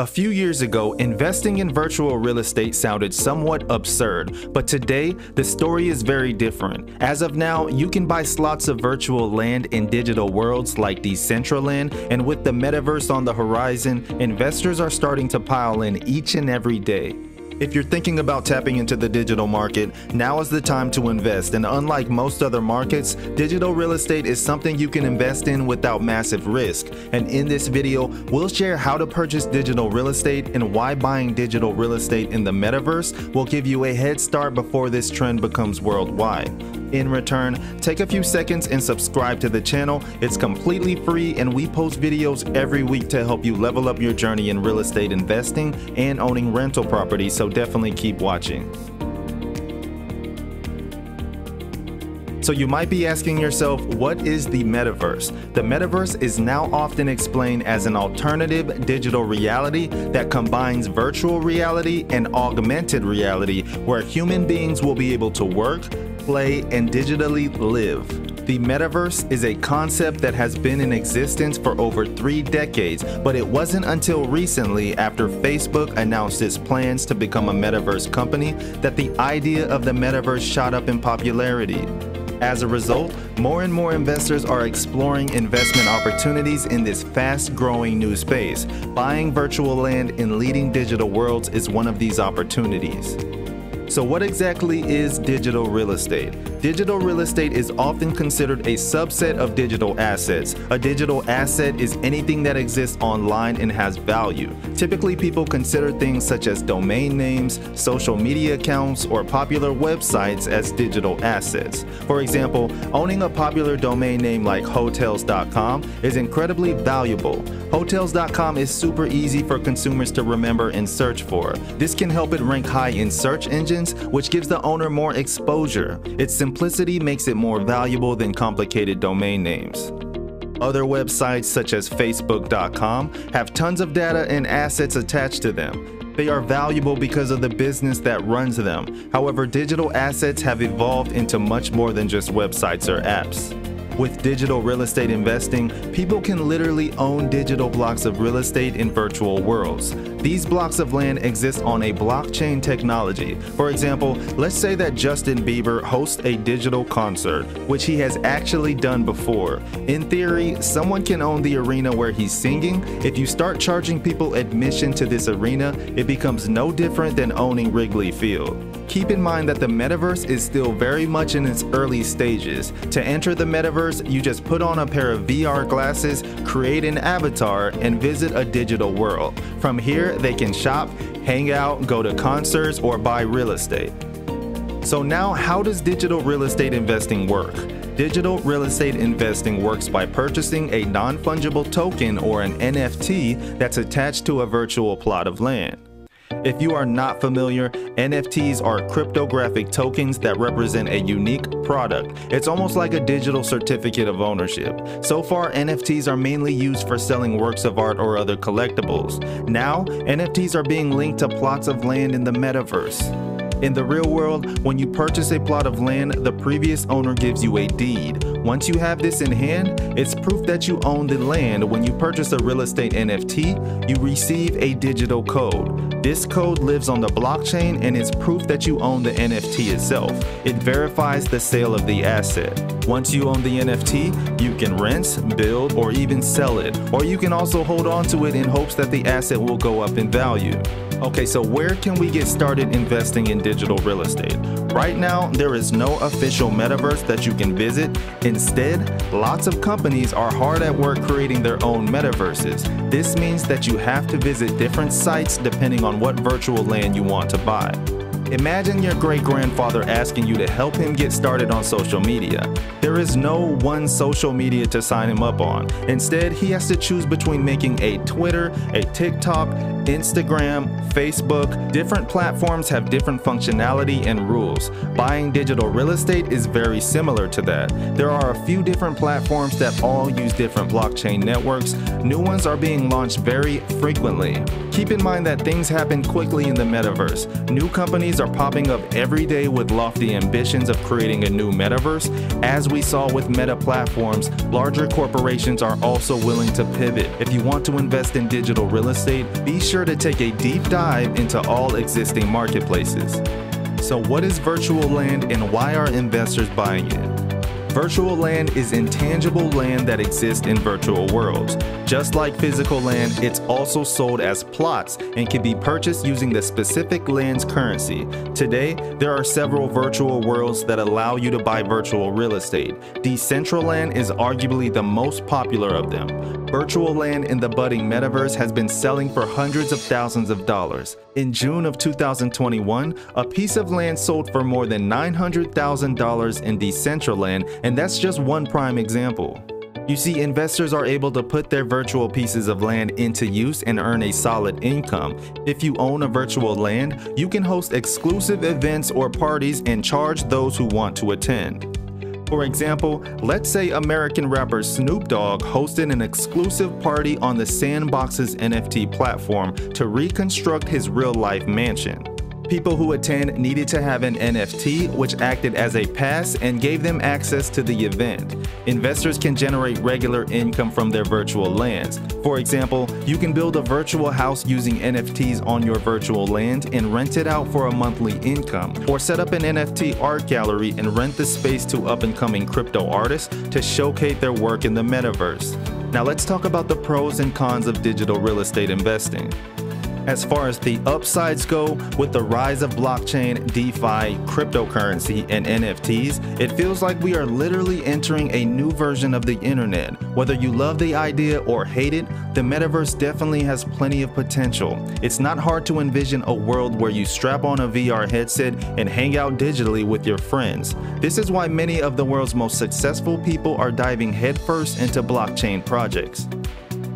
A few years ago, investing in virtual real estate sounded somewhat absurd, but today, the story is very different. As of now, you can buy slots of virtual land in digital worlds like Decentraland, and with the metaverse on the horizon, investors are starting to pile in each and every day. If you're thinking about tapping into the digital market, now is the time to invest, and unlike most other markets, digital real estate is something you can invest in without massive risk. And in this video, we'll share how to purchase digital real estate and why buying digital real estate in the metaverse will give you a head start before this trend becomes worldwide. In return, take a few seconds and subscribe to the channel. It's completely free, and we post videos every week to help you level up your journey in real estate investing and owning rental properties, so definitely keep watching. So you might be asking yourself, what is the metaverse? The metaverse is now often explained as an alternative digital reality that combines virtual reality and augmented reality, where human beings will be able to work, play, and digitally live. The metaverse is a concept that has been in existence for over 3 decades, but it wasn't until recently, after Facebook announced its plans to become a metaverse company, that the idea of the metaverse shot up in popularity. As a result, more and more investors are exploring investment opportunities in this fast-growing new space. Buying virtual land in leading digital worlds is one of these opportunities. So what exactly is digital real estate? Digital real estate is often considered a subset of digital assets. A digital asset is anything that exists online and has value. Typically, people consider things such as domain names, social media accounts, or popular websites as digital assets. For example, owning a popular domain name like hotels.com is incredibly valuable. Hotels.com is super easy for consumers to remember and search for. This can help it rank high in search engines, which gives the owner more exposure. Its simplicity makes it more valuable than complicated domain names. Other websites such as Facebook.com have tons of data and assets attached to them. They are valuable because of the business that runs them. However, digital assets have evolved into much more than just websites or apps. With digital real estate investing, people can literally own digital blocks of real estate in virtual worlds. These blocks of land exist on a blockchain technology. For example, let's say that Justin Bieber hosts a digital concert, which he has actually done before. In theory, someone can own the arena where he's singing. If you start charging people admission to this arena, it becomes no different than owning Wrigley Field. Keep in mind that the metaverse is still very much in its early stages. To enter the metaverse, you just put on a pair of VR glasses, create an avatar, and visit a digital world. From here, they can shop, hang out, go to concerts, or buy real estate. So now, how does digital real estate investing work? Digital real estate investing works by purchasing a non-fungible token or an NFT that's attached to a virtual plot of land. If you are not familiar, NFTs are cryptographic tokens that represent a unique product. It's almost like a digital certificate of ownership. So far, NFTs are mainly used for selling works of art or other collectibles. Now, NFTs are being linked to plots of land in the metaverse. In the real world, when you purchase a plot of land, the previous owner gives you a deed. Once you have this in hand, it's proof that you own the land. When you purchase a real estate NFT, you receive a digital code. This code lives on the blockchain and is proof that you own the NFT itself. It verifies the sale of the asset. Once you own the NFT, you can rent, build, or even sell it. Or you can also hold on to it in hopes that the asset will go up in value. Okay, so where can we get started investing in digital real estate? Right now, there is no official metaverse that you can visit. Instead, lots of companies are hard at work creating their own metaverses. This means that you have to visit different sites depending on what virtual land you want to buy. Imagine your great-grandfather asking you to help him get started on social media. There is no one social media to sign him up on. Instead, he has to choose between making a Twitter, a TikTok, Instagram, Facebook. Different platforms have different functionality and rules. Buying digital real estate is very similar to that. There are a few different platforms that all use different blockchain networks. New ones are being launched very frequently. Keep in mind that things happen quickly in the metaverse. New companies Companies are popping up every day with lofty ambitions of creating a new metaverse. As we saw with Meta Platforms, larger corporations are also willing to pivot. If you want to invest in digital real estate, be sure to take a deep dive into all existing marketplaces. So what is virtual land and why are investors buying it? Virtual land is intangible land that exists in virtual worlds. Just like physical land, it's also sold as plots and can be purchased using the specific land's currency. Today, there are several virtual worlds that allow you to buy virtual real estate. Decentraland is arguably the most popular of them. Virtual land in the budding metaverse has been selling for hundreds of thousands of dollars. In June of 2021, a piece of land sold for more than $900,000 in Decentraland, and that's just one prime example. You see, investors are able to put their virtual pieces of land into use and earn a solid income. If you own a virtual land, you can host exclusive events or parties and charge those who want to attend. For example, let's say American rapper Snoop Dogg hosted an exclusive party on the Sandbox's NFT platform to reconstruct his real-life mansion. People who attend needed to have an NFT, which acted as a pass and gave them access to the event. Investors can generate regular income from their virtual lands. For example, you can build a virtual house using NFTs on your virtual land and rent it out for a monthly income, or set up an NFT art gallery and rent the space to up-and-coming crypto artists to showcase their work in the metaverse. Now let's talk about the pros and cons of digital real estate investing. As far as the upsides go, with the rise of blockchain, DeFi, cryptocurrency, and NFTs, it feels like we are literally entering a new version of the internet. Whether you love the idea or hate it, the metaverse definitely has plenty of potential. It's not hard to envision a world where you strap on a VR headset and hang out digitally with your friends. This is why many of the world's most successful people are diving headfirst into blockchain projects.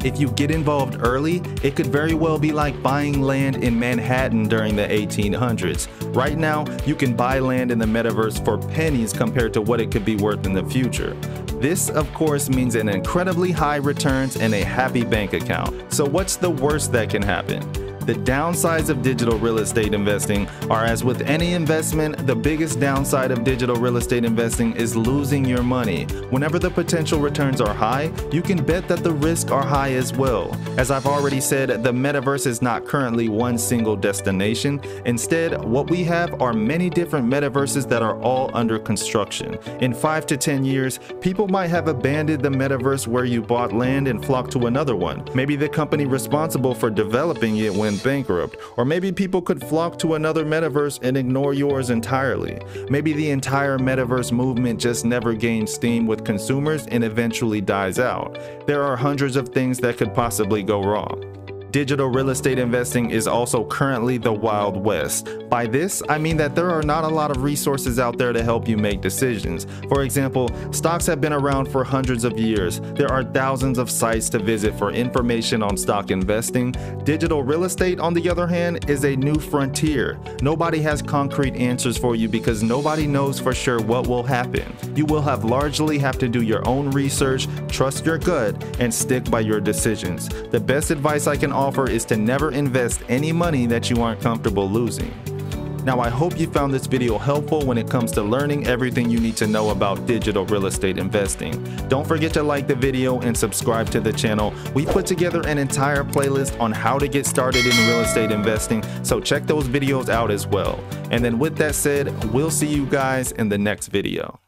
If you get involved early, it could very well be like buying land in Manhattan during the 1800s. Right now, you can buy land in the metaverse for pennies compared to what it could be worth in the future. This, of course, means an incredibly high returns and a happy bank account. So what's the worst that can happen? The downsides of digital real estate investing are, as with any investment, the biggest downside of digital real estate investing is losing your money. Whenever the potential returns are high, you can bet that the risks are high as well. As I've already said, the metaverse is not currently one single destination. Instead, what we have are many different metaverses that are all under construction. In 5 to 10 years, people might have abandoned the metaverse where you bought land and flocked to another one. Maybe the company responsible for developing it went bankrupt, or maybe people could flock to another metaverse and ignore yours entirely. Maybe the entire metaverse movement just never gains steam with consumers and eventually dies out. There are hundreds of things that could possibly go wrong. Digital real estate investing is also currently the Wild West. By this, I mean that there are not a lot of resources out there to help you make decisions. For example, stocks have been around for hundreds of years. There are thousands of sites to visit for information on stock investing. Digital real estate, on the other hand, is a new frontier. Nobody has concrete answers for you because nobody knows for sure what will happen. You will largely have to do your own research, trust your gut, and stick by your decisions. The best advice I can offer is to never invest any money that you aren't comfortable losing. Now, I hope you found this video helpful when it comes to learning everything you need to know about digital real estate investing. Don't forget to like the video and subscribe to the channel. We put together an entire playlist on how to get started in real estate investing, so check those videos out as well. And then with that said, we'll see you guys in the next video.